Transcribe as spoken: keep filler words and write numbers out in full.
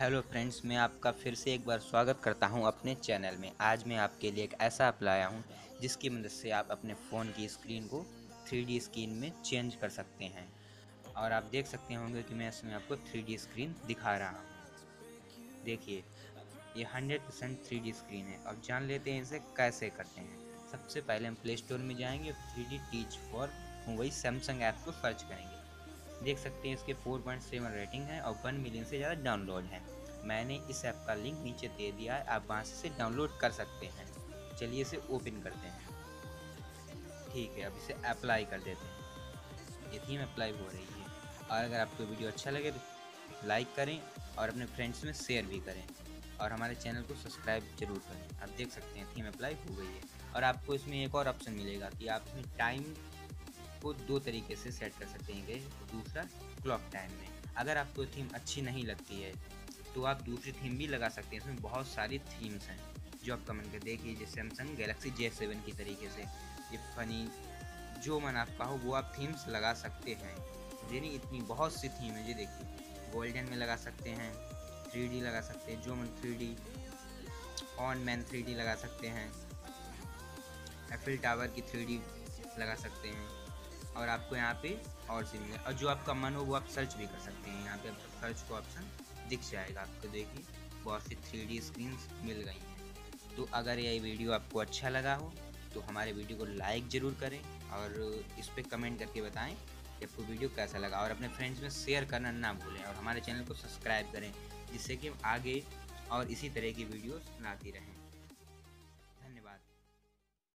Hello friends, मैं आपका फिर से एक बार स्वागत करता हूं अपने चैनल में। आज मैं आपके लिए एक ऐसा ऐप लाया हूं जिसकी मदद से आप अपने फ़ोन की स्क्रीन को थ्री डी स्क्रीन में चेंज कर सकते हैं। और आप देख सकते होंगे कि मैं इसमें आपको थ्री डी स्क्रीन दिखा रहा हूं। देखिए, ये hundred percent three D screen है। अब जान लेते हैं इसे कैसे करते हैं। सबसे पहले हम प्ले स्टोर में जाएँगे, थ्री डी टीच फॉर वही सैमसंग ऐप को सर्च करेंगे। देख सकते हैं इसके फोर पॉइंट सेवन रेटिंग है और वन मिलियन से ज़्यादा डाउनलोड है। मैंने इस ऐप का लिंक नीचे दे दिया है, आप वहाँ से डाउनलोड कर सकते हैं। चलिए इसे ओपन करते हैं। ठीक है, अब इसे अप्लाई कर देते हैं। ये थीम अप्लाई हो रही है। और अगर आपको वीडियो अच्छा लगे तो लाइक करें और अपने फ्रेंड्स में शेयर भी करें और हमारे चैनल को सब्सक्राइब जरूर करें। आप देख सकते हैं थीम अप्लाई हो गई है। और आपको इसमें एक और ऑप्शन मिलेगा कि आप इसमें टाइम को दो तरीके से सेट कर सकते हैं। दूसरा क्लॉक टाइम में, अगर आपको थीम अच्छी नहीं लगती है तो आप दूसरी थीम भी लगा सकते हैं। इसमें बहुत सारी थीम्स हैं जो आप कमेंट कर देखिए। जैसे सैमसंग गैलेक्सी जे सेवन की तरीके से ये फनी, जो मन आपका हो वो आप थीम्स लगा सकते हैं। यानी इतनी बहुत सी थीम है। ये देखिए, गोल्डन में लगा सकते हैं, थ्री डी लगा सकते हैं, जो मन three D on man three D लगा सकते हैं, एफिल टावर की थ्री डी लगा सकते हैं। और आपको यहाँ पे और से मिले और जो आपका मन हो वो आप सर्च भी कर सकते हैं। यहाँ पे आपको सर्च को ऑप्शन दिख जाएगा। आपको देखिए बहुत सी थ्री डी स्क्रीन मिल गई हैं। तो अगर यह वीडियो आपको अच्छा लगा हो तो हमारे वीडियो को लाइक ज़रूर करें और इस पर कमेंट करके बताएं कि आपको वीडियो कैसा लगा। और अपने फ्रेंड्स में शेयर करना ना भूलें और हमारे चैनल को सब्सक्राइब करें जिससे कि हम आगे और इसी तरह की वीडियोज़ लाते रहें।